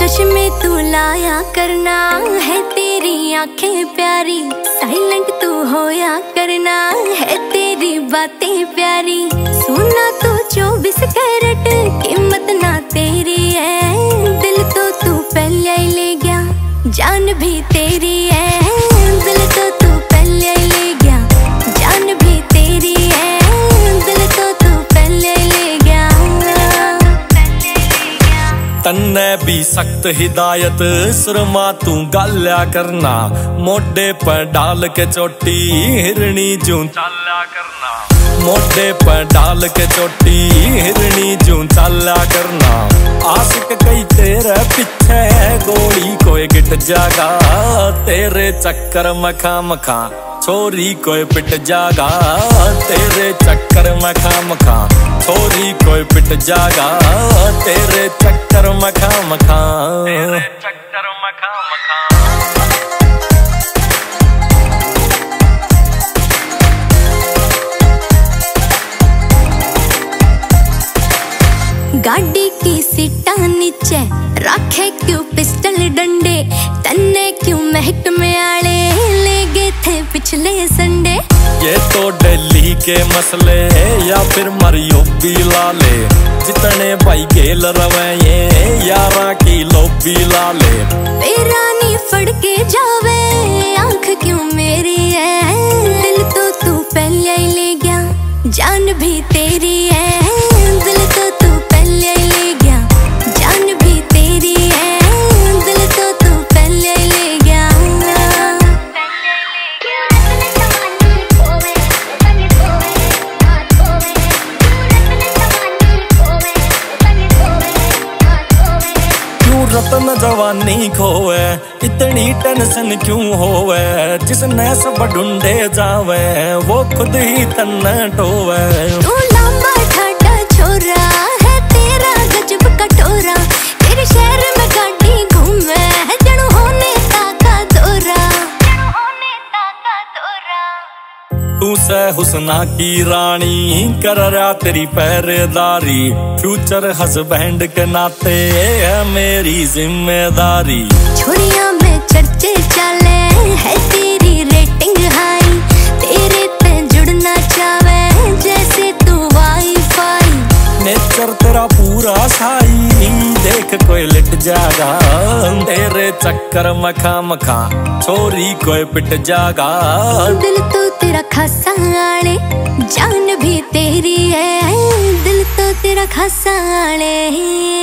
चश में तू लाया करना है, तेरी आंखें प्यारी, साइलेंट तू होया करना है, तेरी बातें प्यारी। सोना तो 24 कैरेट, कीमत ना तेरी है, दिल तो तू पहले ही ले गया, जान भी तेरी है। दिल तो तू पहले ही ले गया, जान भी तेरी है। तन्ने भी सख्त हिदायत, सुरमा तू गाल्या करना, मोडे पर डाल के चोटी, हिरणी जू चाल्या करना। मोडे पर डाल के चोटी, हिरणी जू चाल्या करना। आशिक कई तेरे पीछे, गोली कोई गिट जागा, तेरे चक्कर मखा मखा, छोरी कोई पिट जागा। तेरे चक्कर मखा मखा, छोरी कोई पिट जागा। तेरे चक्कर मखा मखा, तेरे चक्कर मखा मखा। गाड़ी की सीटा नीचे रखे क्यों पिस्टल डंडे, तन्ने क्यों महकमे आले, ले गए थे पिछले संडे। ये तो दिल्ली के मसले या फिर मरियोबी लाले, जितने भाई गेल रवे ये यारा की लोबी लाले। बेरानी फड़ के जावे, आंख क्यों मेरी है, दिल तो तू पहले ही ले गया, जान भी तेरी है। दिल तो तू पहले ही ले गया, जान भी तेरी है। दिल तो तू पहले ही ले गया। रतन जवानी खोवे, इतनी टेंशन क्यों होवे, जिसने सब ढूंढे जावे, वो खुद ही तन्ना टोवे। तू लंबा ठाड़ा छोरा है, तेरा गजब कटोरा, तेरे शहर में गाड़ी घूमे, जणू होने ताका दौरा। तू से हुसना की रानी, कर रहा तेरी पैरेदारी, फ्यूचर हस्बैंड के नाते है मेरी जिम्मेदारी। छोरिया में चर्चे चले है, तेरी रेटिंग हाई, तेरे पे जुड़ना चाहे जैसे तू वाईफाई। नेचर तेरा पूरा साई, देख कोई लिट जागा, तेरे चक्कर मखा मखा, छोरी कोई पिट जागा। दिल तो तेरा खासा आले, जान भी तेरी है, दिल तो तेरा खासा आले।